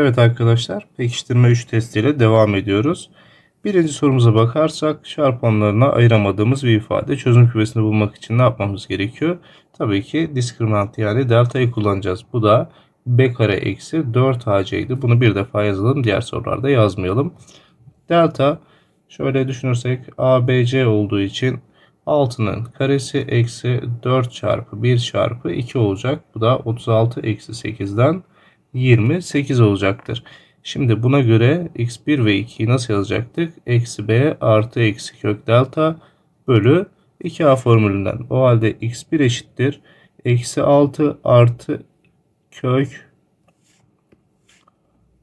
Evet arkadaşlar, pekiştirme 3 testiyle devam ediyoruz. Birinci sorumuza bakarsak çarpanlarına ayıramadığımız bir ifade çözüm kümesini bulmak için ne yapmamız gerekiyor? Tabii ki diskriminant yani delta'yı kullanacağız. Bu da b kare eksi 4ac'ydi. Bunu bir defa yazalım, diğer sorularda yazmayalım. Delta şöyle düşünürsek abc olduğu için 6'nın karesi eksi 4 çarpı 1 çarpı 2 olacak. Bu da 36 eksi 8'den 28 olacaktır. Şimdi buna göre x1 ve 2'yi nasıl yazacaktık? Eksi b artı eksi kök delta bölü 2a formülünden. O halde x1 eşittir eksi 6 artı kök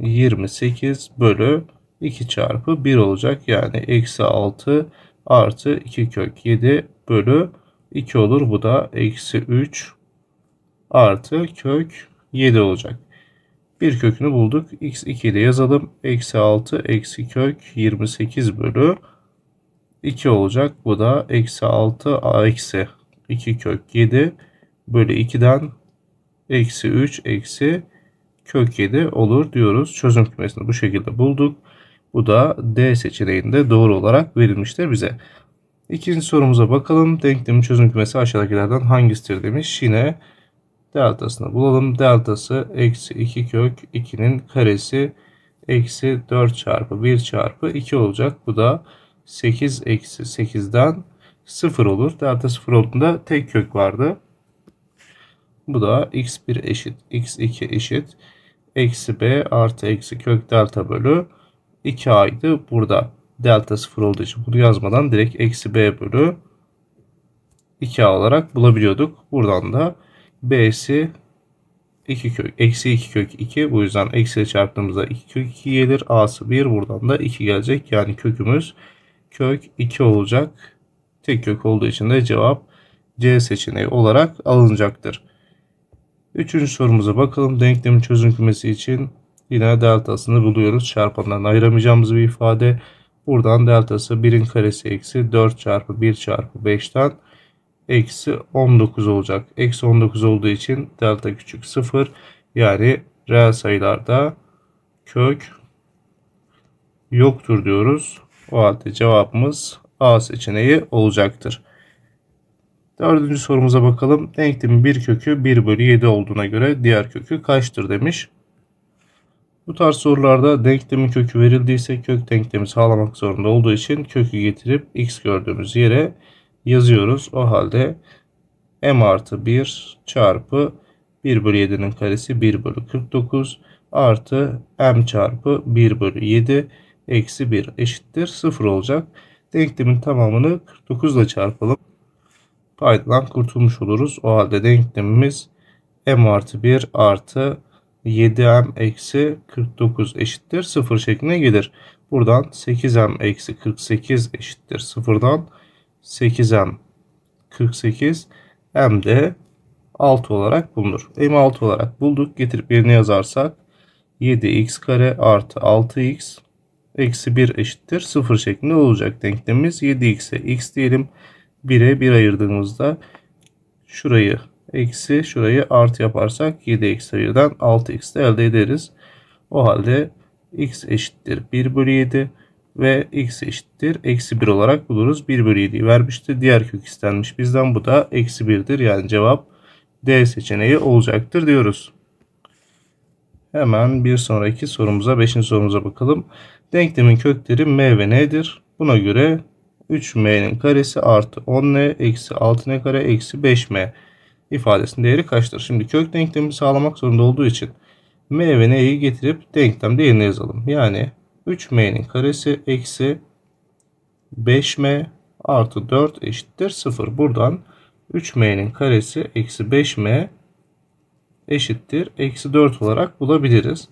28 bölü 2 çarpı 1 olacak. Yani eksi 6 artı 2 kök 7 bölü 2 olur. Bu da eksi 3 artı kök 7 olacak. Bir kökünü bulduk. x2 ile yazalım. Eksi 6 eksi kök 28 bölü 2 olacak. Bu da eksi 6 eksi 2 kök 7 bölü 2'den eksi 3 eksi kök 7 olur diyoruz. Çözüm kümesini bu şekilde bulduk. Bu da D seçeneğinde doğru olarak verilmiştir bize. İkinci sorumuza bakalım. Denklemin çözüm kümesi aşağıdakilerden hangisidir demiş. Yine deltasını bulalım. Deltası eksi 2 kök 2'nin karesi eksi 4 çarpı 1 çarpı 2 olacak. Bu da 8 eksi 8'den 0 olur. Delta 0 olduğunda tek kök vardı. Bu da x1 eşit x2 eşit eksi b artı eksi kök delta bölü 2a'ydı. Burada delta 0 olduğu için bunu yazmadan direkt eksi b bölü 2a olarak bulabiliyorduk. Buradan da b'si eksi 2 kök 2. Bu yüzden eksiyle çarptığımızda 2 kök 2 gelir. A'sı 1. Buradan da 2 gelecek. Yani kökümüz kök 2 olacak. Tek kök olduğu için de cevap C seçeneği olarak alınacaktır. Üçüncü sorumuza bakalım. Denklemin çözüm kümesi için yine deltasını buluyoruz. Çarpanlardan ayıramayacağımız bir ifade. Buradan deltası 1'in karesi eksi 4 çarpı 1 çarpı 5'ten eksi 19 olacak. Eksi 19 olduğu için delta küçük 0. Yani reel sayılarda kök yoktur diyoruz. O halde cevabımız A seçeneği olacaktır. Dördüncü sorumuza bakalım. Denklemin bir kökü 1 bölü 7 olduğuna göre diğer kökü kaçtır demiş. Bu tarz sorularda denklemin kökü verildiyse kök denklemi sağlamak zorunda olduğu için kökü getirip x gördüğümüz yere yazıyoruz. O halde m artı 1 çarpı 1 bölü 7'nin karesi 1 bölü 49 artı m çarpı 1 bölü 7 eksi 1 eşittir 0 olacak. Denklemin tamamını 49 ile çarpalım. Paydadan kurtulmuş oluruz. O halde denklemimiz m artı 1 artı 7m eksi 49 eşittir 0 şekline gelir. Buradan 8m eksi 48 eşittir 0'dan 8m 48 m de 6 olarak bulunur. M 6 olarak bulduk. Getirip yerine yazarsak 7x kare artı 6x eksi 1 eşittir 0 şeklinde olacak denklemimiz. 7x'e x diyelim. 1'e 1 ayırdığımızda şurayı eksi şurayı artı yaparsak 7 eksi 1'den 6x de elde ederiz. O halde x eşittir 1 bölü 7 ve x eşittir eksi 1 olarak buluruz. 1 bölü 7'yi vermişti. Diğer kök istenmiş bizden, bu da eksi 1'dir. Yani cevap D seçeneği olacaktır diyoruz. Hemen bir sonraki sorumuza, 5. sorumuza bakalım. Denklemin kökleri m ve n'dir. Buna göre 3m'nin karesi artı 10n eksi 6n kare eksi 5m ifadesinin değeri kaçtır? Şimdi kök denklemi sağlamak zorunda olduğu için m ve n'yi getirip denklemde yerine yazalım. Yani 3m'nin karesi eksi 5m artı 4 eşittir 0. Buradan 3m'nin karesi eksi 5m eşittir eksi 4 olarak bulabiliriz.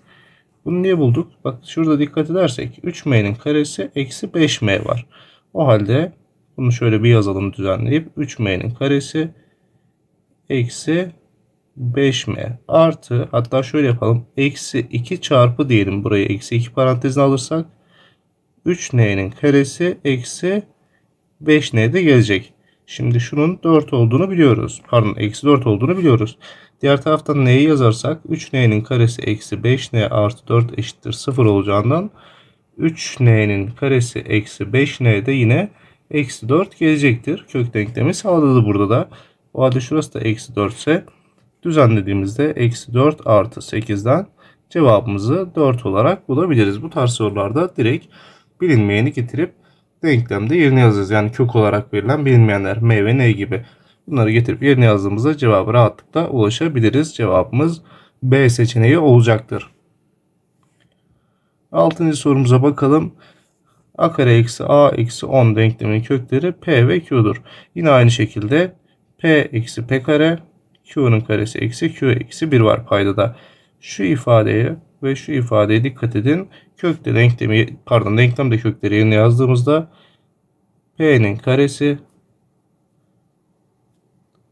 Bunu niye bulduk? Bak şurada dikkat edersek 3m'nin karesi eksi 5m var. O halde bunu şöyle bir yazalım düzenleyip 3m'nin karesi eksi 5m artı, hatta şöyle yapalım, eksi 2 çarpı diyelim, burayı eksi 2 parantezine alırsak 3n'nin karesi eksi 5n de gelecek. Şimdi şunun 4 olduğunu biliyoruz. Pardon, eksi 4 olduğunu biliyoruz. Diğer taraftan n'yi yazarsak 3n'nin karesi eksi 5n artı 4 eşittir 0 olacağından 3n'nin karesi eksi 5n'de yine eksi 4 gelecektir. Kök denklemi sağladı burada da. O halde şurası da eksi 4 ise düzenlediğimizde eksi 4 artı 8'den cevabımızı 4 olarak bulabiliriz. Bu tarz sorularda direkt bilinmeyeni getirip denklemde yerine yazacağız. Yani kök olarak verilen bilinmeyenler m ve n gibi. Bunları getirip yerine yazdığımızda cevaba rahatlıkla ulaşabiliriz. Cevabımız B seçeneği olacaktır. 6. sorumuza bakalım. A kare eksi a eksi 10 denkleminin kökleri p ve q'dur. Yine aynı şekilde p eksi p kare, q'nun karesi eksi q eksi 1 var paydada. Şu ifadeye ve şu ifadeye dikkat edin. Kökte denklemi, pardon, denklemde kökleri yerine yazdığımızda p'nin karesi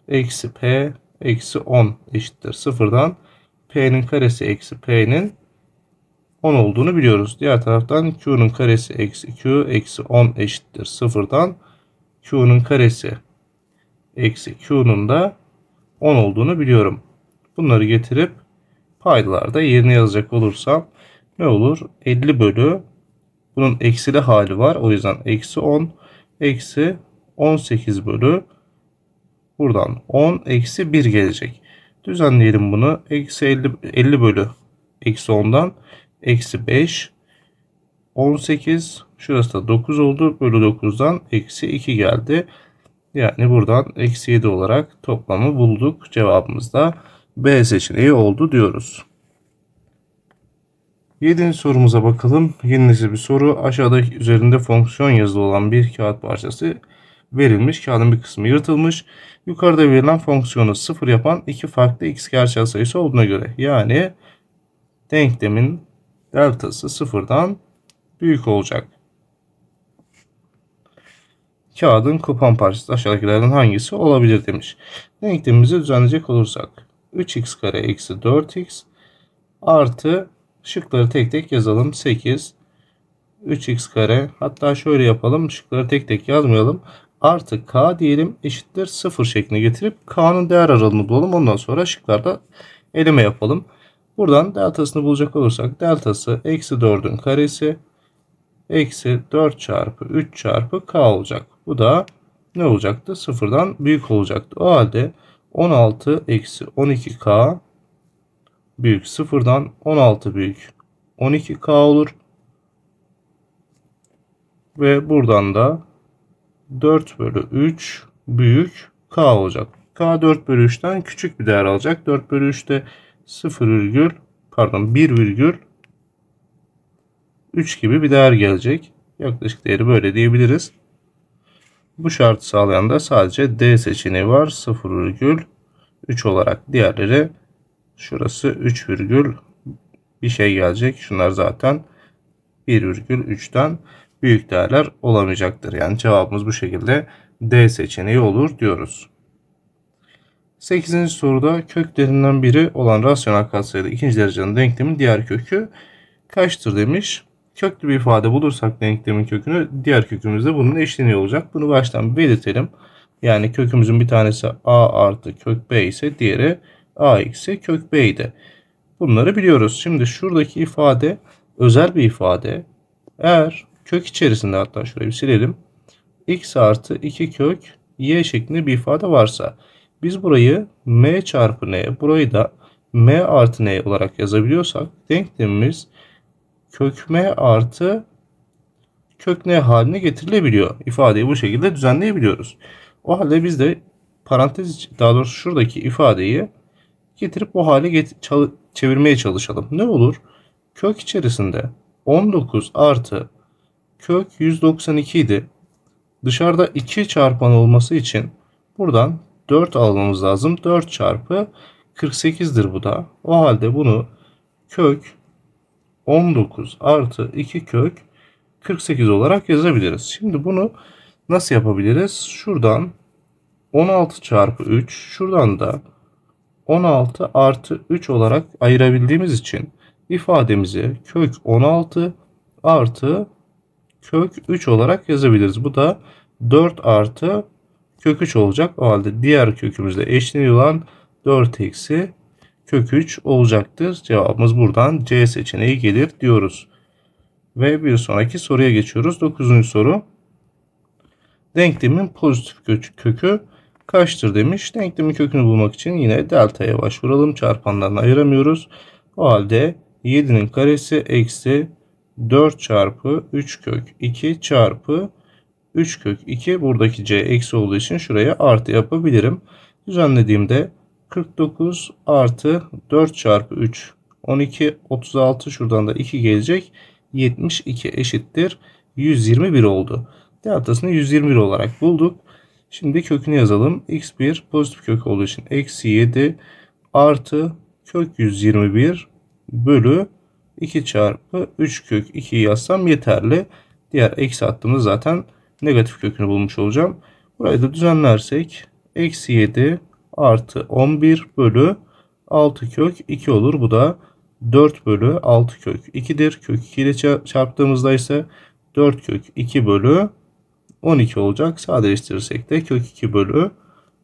eksi p eksi 10 eşittir 0'dan p'nin karesi eksi p'nin 10 olduğunu biliyoruz. Diğer taraftan q'nun karesi eksi q eksi 10 eşittir 0'dan q'nun karesi eksi q'nun da 10 olduğunu biliyorum. Bunları getirip paydalarda yerine yazacak olursam ne olur? 50 bölü, bunun eksili hali var. O yüzden eksi 10 eksi 18 bölü buradan 10 eksi 1 gelecek. Düzenleyelim bunu. Eksi 50 bölü eksi 10'dan eksi 5 18, şurası da 9 oldu. Bölü 9'dan eksi 2 geldi. Yani buradan eksi 7 olarak toplamı bulduk. Cevabımız da B seçeneği oldu diyoruz. 7. sorumuza bakalım. Yeni nesil bir soru. Aşağıdaki üzerinde fonksiyon yazılı olan bir kağıt parçası verilmiş. Kağıdın bir kısmı yırtılmış. Yukarıda verilen fonksiyonu 0 yapan iki farklı x gerçel sayısı olduğuna göre. Yani denklemin deltası 0'dan büyük olacak. Kağıdın kopan parçası aşağıdakilerden hangisi olabilir demiş. Denklemimizi düzenleyecek olursak 3x kare eksi 4x artı, şıkları tek tek yazalım, 8 3x kare, hatta şöyle yapalım, şıkları tek tek yazmayalım, artı k diyelim eşittir 0 şeklinde getirip k'nın değer aralığını bulalım, ondan sonra şıklarda eleme yapalım. Buradan deltasını bulacak olursak deltası eksi 4'ün karesi eksi 4 çarpı 3 çarpı k olacak. Bu da ne olacaktı? 0'dan büyük olacaktı. O halde 16 eksi 12k büyük 0'dan 16 büyük 12k olur. Ve buradan da 4 bölü 3 büyük k olacak. K 4 bölü 3'ten küçük bir değer alacak. 4 bölü 3'te 1,3 gibi bir değer gelecek. Yaklaşık değeri böyle diyebiliriz. Bu şartı sağlayan da sadece D seçeneği var. 0,3 olarak, diğerleri şurası 3, bir şey gelecek. Şunlar zaten 1,3'ten büyük değerler olamayacaktır. Yani cevabımız bu şekilde D seçeneği olur diyoruz. 8. soruda köklerinden biri olan rasyonel katsayılı ikinci derecenin denklemin diğer kökü kaçtır demiş. Köklü bir ifade bulursak denklemin kökünü, diğer kökümüzde bunun eşleniği olacak. Bunu baştan belirtelim. Yani kökümüzün bir tanesi a artı kök b ise diğeri a eksi kök b idi. Bunları biliyoruz. Şimdi şuradaki ifade özel bir ifade. Eğer kök içerisinde, hatta şurayı bir silelim, x artı 2 kök y şeklinde bir ifade varsa biz burayı m çarpı n, burayı da m artı n olarak yazabiliyorsak denklemimiz kök m artı kök n haline getirilebiliyor. İfadeyi bu şekilde düzenleyebiliyoruz. O halde biz de parantez, daha doğrusu şuradaki ifadeyi getirip o hale çevirmeye çalışalım. Ne olur? Kök içerisinde 19 artı kök 192 idi. Dışarıda 2 çarpan olması için buradan 4 almamız lazım. 4 çarpı 48'dir bu da. O halde bunu kök 19 artı 2 kök 48 olarak yazabiliriz. Şimdi bunu nasıl yapabiliriz? Şuradan 16 çarpı 3, şuradan da 16 artı 3 olarak ayırabildiğimiz için ifademizi kök 16 artı kök 3 olarak yazabiliriz. Bu da 4 artı kök 3 olacak. O halde diğer kökümüzde eşleniyor olan 4 eksi kök 3 olacaktır. Cevabımız buradan C seçeneği gelir diyoruz. Ve bir sonraki soruya geçiyoruz. 9. soru. Denklemin pozitif kökü kaçtır demiş. Denklemin kökünü bulmak için yine delta'ya başvuralım. Çarpanlarını ayıramıyoruz. O halde 7'nin karesi eksi 4 çarpı 3 kök 2 çarpı 3 kök 2. Buradaki C eksi olduğu için şuraya artı yapabilirim. Düzenlediğimde 49 artı 4 çarpı 3 12 36 şuradan da 2 gelecek. 72 eşittir 121 oldu. Deltasını 121 olarak bulduk. Şimdi kökünü yazalım. X1 pozitif kök olduğu için eksi 7 artı kök 121 bölü 2 çarpı 3 kök 2'yi yazsam yeterli. Diğer eksi attığımda zaten negatif kökünü bulmuş olacağım. Burayı da düzenlersek eksi 7 artı 11 bölü 6 kök 2 olur. Bu da 4 bölü 6 kök 2'dir. Kök 2 ile çarptığımızda ise 4 kök 2 bölü 12 olacak. Sadeleştirirsek de kök 2 bölü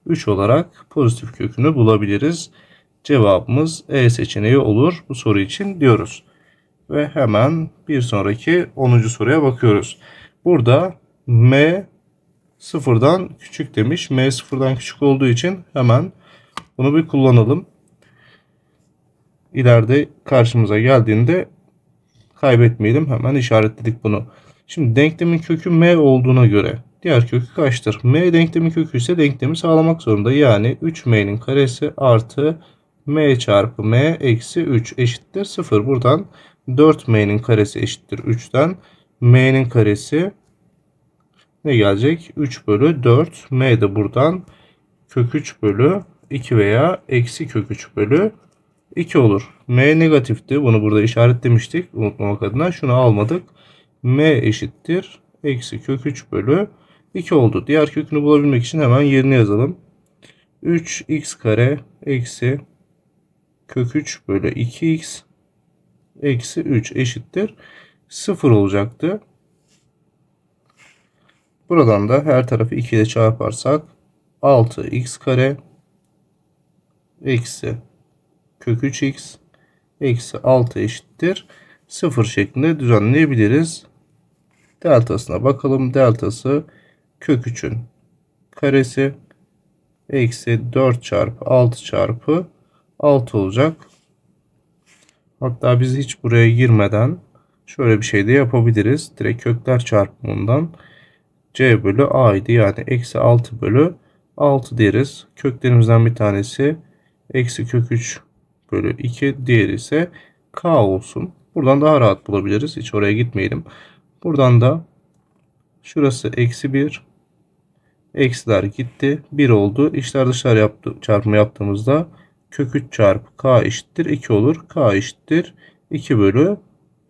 3 olarak pozitif kökünü bulabiliriz. Cevabımız E seçeneği olur bu soru için diyoruz. Ve hemen bir sonraki 10. soruya bakıyoruz. Burada M sıfırdan küçük demiş. M sıfırdan küçük olduğu için hemen bunu bir kullanalım. İleride karşımıza geldiğinde kaybetmeyelim. Hemen işaretledik bunu. Şimdi denklemin kökü m olduğuna göre diğer kökü kaçtır? M denklemin kökü ise denklemi sağlamak zorunda. Yani 3m'nin karesi artı m çarpı m eksi 3 eşittir 0. Buradan 4m'nin karesi eşittir 3'ten. M'nin karesi ne gelecek? 3 bölü 4. M de buradan kök 3 bölü 2 veya eksi kök 3 bölü 2 olur. M negatifti. Bunu burada işaretlemiştik. Unutmamak adına şunu almadık. M eşittir eksi kök 3 bölü 2 oldu. Diğer kökünü bulabilmek için hemen yerine yazalım. 3x kare eksi kök 3 bölü 2x eksi 3 eşittir 0 olacaktı. Buradan da her tarafı 2 ile çarparsak 6x kare eksi kök 3x eksi 6 eşittir 0 şeklinde düzenleyebiliriz. Deltasına bakalım. Deltası kök 3'ün karesi eksi 4 çarpı 6 çarpı 6 olacak. Hatta biz hiç buraya girmeden şöyle bir şey de yapabiliriz. Direkt kökler çarpımından c bölü a idi. Yani eksi 6 bölü 6 deriz. Köklerimizden bir tanesi eksi kök 3 bölü 2, diğeri ise k olsun. Buradan daha rahat bulabiliriz. Hiç oraya gitmeyelim. Buradan da şurası eksi 1. Eksiler gitti. 1 oldu. İçler dışlar çarpımı yaptığımızda kök 3 çarpı k eşittir 2 olur. K eşittir 2 bölü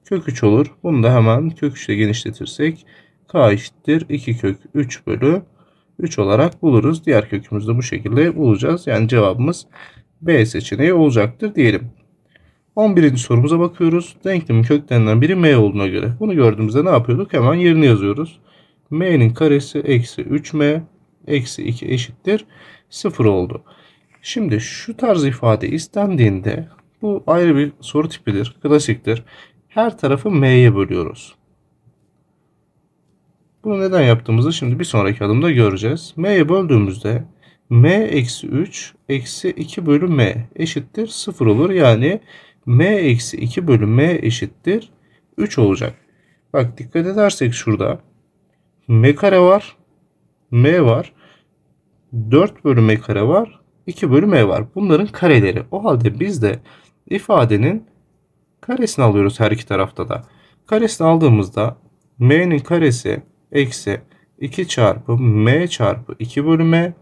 kök 3 olur. Bunu da hemen kök 3 ile genişletirsek k eşittir 2 kök 3 bölü 3 olarak buluruz. Diğer kökümüzü de bu şekilde bulacağız. Yani cevabımız B seçeneği olacaktır diyelim. 11. sorumuza bakıyoruz. Denklemin köklerinden biri m olduğuna göre. Bunu gördüğümüzde ne yapıyorduk? Hemen yerini yazıyoruz. M'nin karesi eksi 3m eksi 2 eşittir 0 oldu. Şimdi şu tarz ifade istendiğinde, bu ayrı bir soru tipidir, klasiktir. Her tarafı m'ye bölüyoruz. Bunu neden yaptığımızı şimdi bir sonraki adımda göreceğiz. M'ye böldüğümüzde m eksi 3 eksi 2 bölü m eşittir 0 olur. Yani m eksi 2 bölü m eşittir 3 olacak. Bak dikkat edersek şurada m kare var, m var, 4 bölü m kare var, 2 bölü m var. Bunların kareleri. O halde biz de ifadenin karesini alıyoruz her iki tarafta da. Karesini aldığımızda m'nin karesi eksi 2 çarpı m çarpı 2 bölü m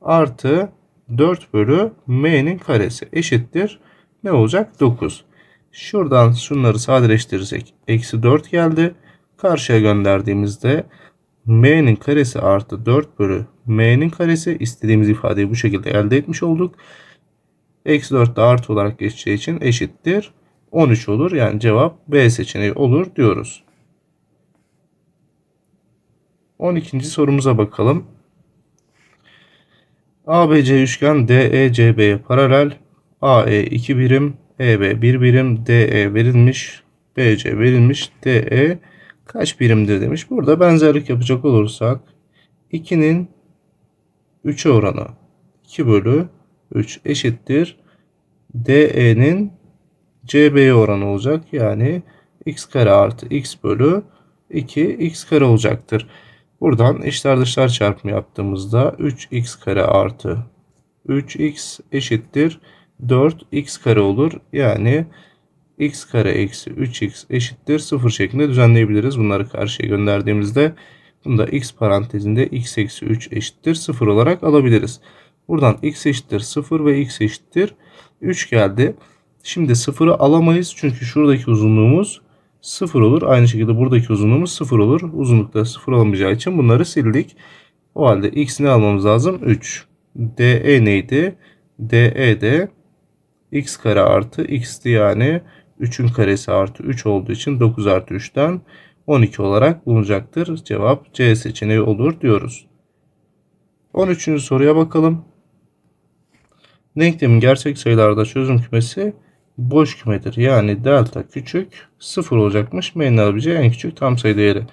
artı 4 bölü m'nin karesi eşittir ne olacak? 9. Şuradan şunları sadeleştirirsek eksi 4 geldi. Karşıya gönderdiğimizde m'nin karesi artı 4 bölü m'nin karesi, istediğimiz ifadeyi bu şekilde elde etmiş olduk. Eksi 4 de artı olarak geçeceği için eşittir 13 olur. Yani cevap B seçeneği olur diyoruz. 12. sorumuza bakalım. ABC üçgen DECB'ye paralel, AE 2 birim, EB 1 birim, DE verilmiş, BC verilmiş, DE kaç birimdir demiş. Burada benzerlik yapacak olursak 2'nin 3'e oranı 2 bölü 3 eşittir DE'nin CB'ye oranı olacak. Yani x kare artı x bölü 2 x kare olacaktır. Buradan içler dışlar çarpımı yaptığımızda 3x kare artı 3x eşittir 4x kare olur. Yani x kare eksi 3x eşittir 0 şeklinde düzenleyebiliriz. Bunları karşıya gönderdiğimizde bunu da x parantezinde x eksi 3 eşittir 0 olarak alabiliriz. Buradan x eşittir 0 ve x eşittir 3 geldi. Şimdi 0'ı alamayız çünkü şuradaki uzunluğumuz 0 olur. Aynı şekilde buradaki uzunluğumuz 0 olur. Uzunlukta 0 olmayacağı için bunları sildik. O halde x'ini almamız lazım 3. DE neydi? DE de x kare artı x'ti, yani 3'ün karesi artı 3 olduğu için 9 artı 3'ten 12 olarak bulunacaktır. Cevap C seçeneği olur diyoruz. 13. soruya bakalım. Denklemin gerçek sayılarda çözüm kümesi boş kümedir. Yani delta küçük 0 olacakmış. M'nin alabileceği en küçük tam sayı değeri.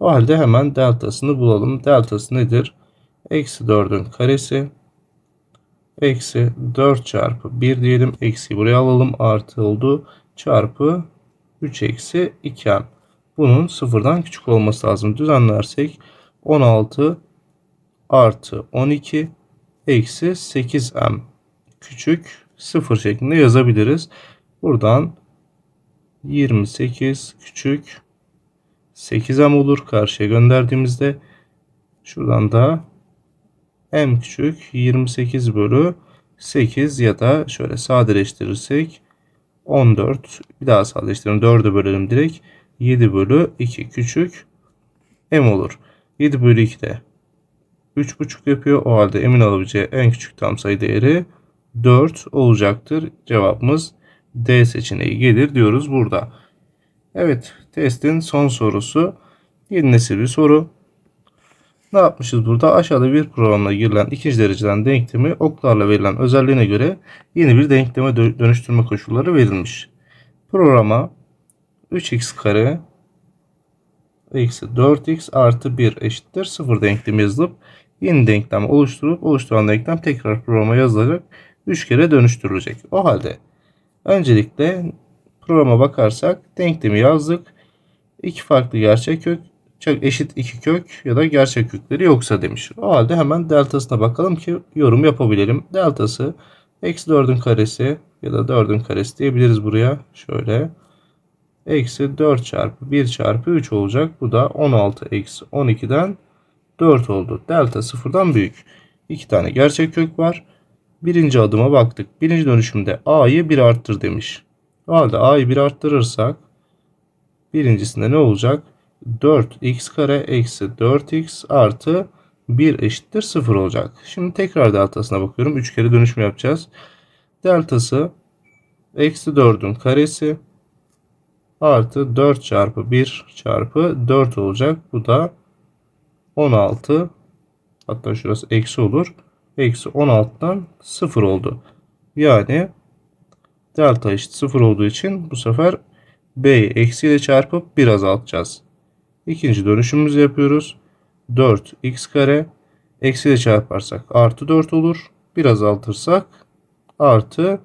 O halde hemen deltasını bulalım. Deltası nedir? Eksi 4'ün karesi. Eksi 4 çarpı 1 diyelim. Eksi buraya alalım. Artı oldu. Çarpı 3 eksi 2m. Bunun 0'dan küçük olması lazım. Düzenlersek 16 artı 12 eksi 8m küçük 0 şeklinde yazabiliriz. Buradan 28 küçük 8m olur. Karşıya gönderdiğimizde şuradan da m küçük 28 bölü 8 ya da şöyle sadeleştirirsek 14, bir daha sadeleştirelim, 4'e bölelim direkt, 7 bölü 2 küçük m olur. 7 bölü 2 de 3,5 yapıyor. O halde m'in alabileceği en küçük tam sayı değeri 4 olacaktır. Cevabımız D seçeneği gelir diyoruz burada. Evet, testin son sorusu. Yeni nesil bir soru. Ne yapmışız burada? Aşağıda bir programla girilen ikinci dereceden denklemi oklarla verilen özelliğine göre yeni bir denkleme dönüştürme koşulları verilmiş. Programa 3x kare eksi 4x artı 1 eşittir 0 denklemi yazılıp yeni denklem oluşturup oluşturan denklem tekrar programa yazılacak, 3 kere dönüştürülecek. O halde öncelikle programa bakarsak denklemi yazdık. 2 farklı gerçekkök eşit 2 kök ya da gerçekkökleri yoksa demiş. O halde hemen deltasına bakalım ki yorum yapabilelim. Deltası eksi 4'ün karesi ya da 4'ün karesi diyebiliriz buraya. Şöyle eksi 4 çarpı 1 çarpı 3 olacak. Bu da 16 eksi 12'den 4 oldu. Delta sıfırdan büyük. 2 tane gerçekkök var. Birinci adıma baktık. Birinci dönüşümde a'yı 1 arttır demiş. O halde a'yı 1 arttırırsak birincisinde ne olacak? 4x kare eksi 4x artı 1 eşittir 0 olacak. Şimdi tekrar deltasına bakıyorum. 3 kere dönüşüm yapacağız. Deltası eksi 4'ün karesi artı 4 çarpı 1 çarpı 4 olacak. Bu da 16, hatta şurası eksi olur. Eksi 16'dan 0 oldu. Yani delta eşit 0 olduğu için bu sefer b'yi eksiyle çarpıp 1 azaltacağız. İkinci dönüşümümüzü yapıyoruz. 4x kare eksiyle çarparsak artı 4 olur. 1 azaltırsak artı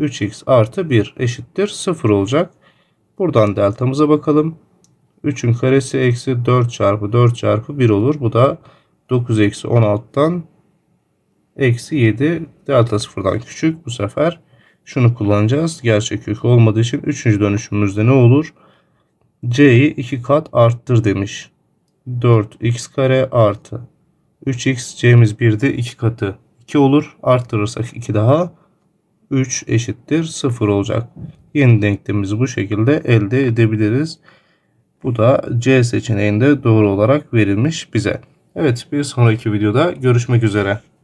3x artı 1 eşittir 0 olacak. Buradan deltamıza bakalım. 3'ün karesi eksi 4 çarpı 4 çarpı 1 olur. Bu da 9 eksi 16'dan eksi 7. Delta sıfırdan küçük. Bu sefer şunu kullanacağız. Gerçeklik olmadığı için 3. dönüşümümüzde ne olur? C'yi 2 kat arttır demiş. 4x kare artı 3x, C'miz 1'di, 2 katı 2 olur. Arttırırsak 2 daha 3 eşittir 0 olacak. Yeni denklemimizi bu şekilde elde edebiliriz. Bu da C seçeneğinde doğru olarak verilmiş bize. Evet, bir sonraki videoda görüşmek üzere.